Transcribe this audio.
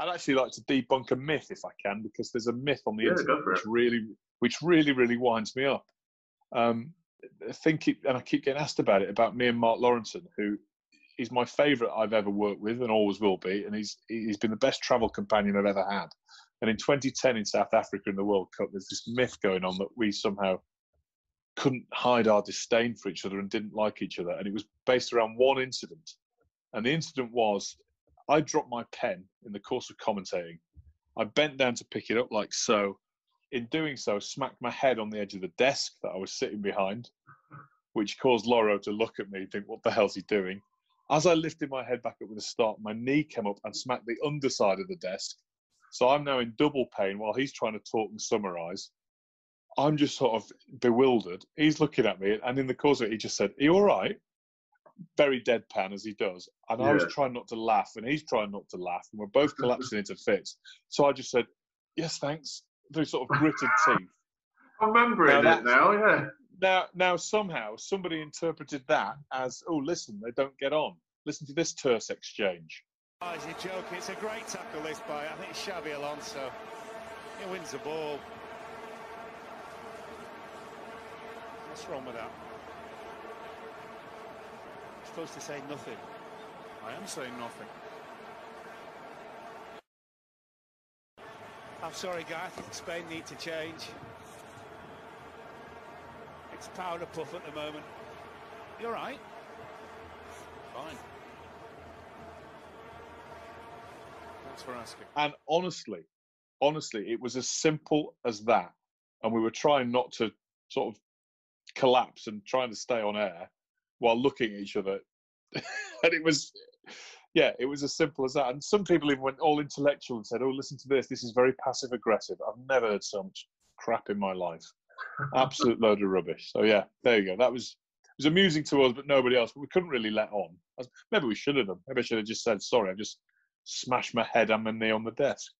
I'd actually like to debunk a myth if I can, because there's a myth on the internet which really winds me up. And I keep getting asked about it, about me and Mark Lawrenson, who is my favourite I've ever worked with and always will be, and he's been the best travel companion I've ever had. And in 2010 in South Africa in the World Cup, there's this myth going on that we somehow couldn't hide our disdain for each other and didn't like each other. And it was based around one incident. And the incident was, I dropped my pen in the course of commentating. I bent down to pick it up like so. In doing so, smacked my head on the edge of the desk that I was sitting behind, which caused Laura to look at me and think, what the hell's he doing? As I lifted my head back up with a start, my knee came up and smacked the underside of the desk. So I'm now in double pain while he's trying to talk and summarise. I'm just sort of bewildered. He's looking at me, and in the course of it, he just said, are you all right? Very deadpan, as he does. And I was trying not to laugh, and he's trying not to laugh, and we're both collapsing into fits. So I just said, yes, thanks, through sort of gritted teeth. I'm remembering it now, yeah. Now, somehow, somebody interpreted that as, oh, listen, they don't get on. Listen to this terse exchange. Oh, you're joking. It's a great tackle, this by, I think, Xabi Alonso. He wins the ball. What's wrong with that? I'm supposed to say nothing. I am saying nothing. I'm sorry, Gareth. Spain need to change. It's powder puff at the moment. You're right. Fine. Thanks for asking. And honestly, it was as simple as that. And we were trying not to sort of collapse and trying to stay on air while looking at each other. And it was... yeah, it was as simple as that. And some people even went all intellectual and said, oh, listen to this. This is very passive-aggressive. I've never heard so much crap in my life. Absolute load of rubbish. So, yeah, there you go. That was, it was amusing to us, but nobody else. But we couldn't really let on. Maybe we should have done. Maybe I should have just said, sorry, I just smashed my head and my knee on the desk.